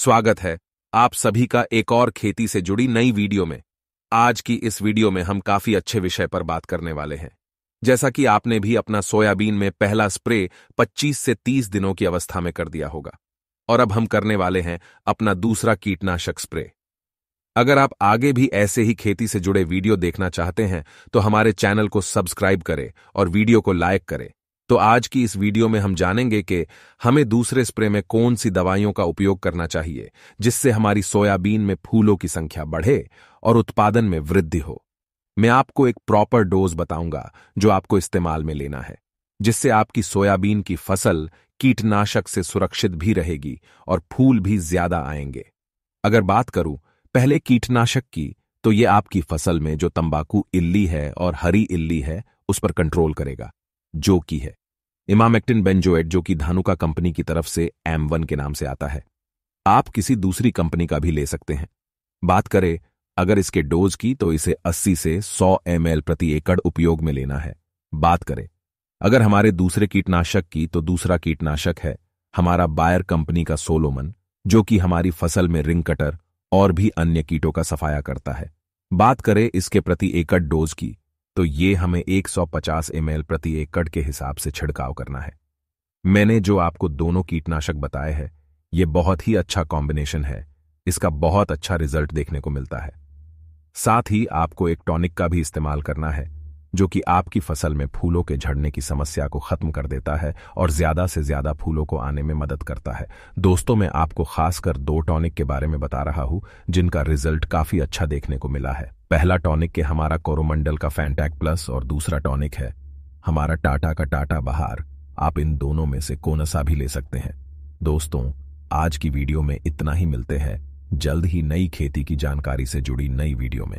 स्वागत है आप सभी का एक और खेती से जुड़ी नई वीडियो में। आज की इस वीडियो में हम काफी अच्छे विषय पर बात करने वाले हैं। जैसा कि आपने भी अपना सोयाबीन में पहला स्प्रे 25 से 30 दिनों की अवस्था में कर दिया होगा और अब हम करने वाले हैं अपना दूसरा कीटनाशक स्प्रे। अगर आप आगे भी ऐसे ही खेती से जुड़े वीडियो देखना चाहते हैं तो हमारे चैनल को सब्सक्राइब करें और वीडियो को लाइक करें। तो आज की इस वीडियो में हम जानेंगे कि हमें दूसरे स्प्रे में कौन सी दवाइयों का उपयोग करना चाहिए जिससे हमारी सोयाबीन में फूलों की संख्या बढ़े और उत्पादन में वृद्धि हो। मैं आपको एक प्रॉपर डोज बताऊंगा जो आपको इस्तेमाल में लेना है, जिससे आपकी सोयाबीन की फसल कीटनाशक से सुरक्षित भी रहेगी और फूल भी ज्यादा आएंगे। अगर बात करूं पहले कीटनाशक की, तो ये आपकी फसल में जो तंबाकू इल्ली है और हरी इल्ली है उस पर कंट्रोल करेगा, जो कि है इमामैक्टिन बेंजोएट, जो कि धानुका कंपनी की तरफ से M1 के नाम से आता है। आप किसी दूसरी कंपनी का भी ले सकते हैं। बात करें अगर इसके डोज की, तो इसे 80 से 100 ml प्रति एकड़ उपयोग में लेना है। बात करें अगर हमारे दूसरे कीटनाशक की, तो दूसरा कीटनाशक है हमारा बायर कंपनी का सोलोमन, जो कि हमारी फसल में रिंग कटर और भी अन्य कीटों का सफाया करता है। बात करें इसके प्रति एकड़ डोज की, तो ये हमें 150 ml प्रति एकड़ के हिसाब से छिड़काव करना है। मैंने जो आपको दोनों कीटनाशक बताए हैं, ये बहुत ही अच्छा कॉम्बिनेशन है। इसका बहुत अच्छा रिजल्ट देखने को मिलता है। साथ ही आपको एक टॉनिक का भी इस्तेमाल करना है, जो कि आपकी फसल में फूलों के झड़ने की समस्या को खत्म कर देता है और ज्यादा से ज्यादा फूलों को आने में मदद करता है। दोस्तों, मैं आपको खासकर 2 टॉनिक के बारे में बता रहा हूं जिनका रिजल्ट काफी अच्छा देखने को मिला है। पहला टॉनिक के हमारा कोरोमंडल का फैंटाक प्लस और दूसरा टॉनिक है हमारा टाटा का टाटा बहार। आप इन दोनों में से कौन सा भी ले सकते हैं। दोस्तों, आज की वीडियो में इतना ही। मिलते हैं जल्द ही नई खेती की जानकारी से जुड़ी नई वीडियो में।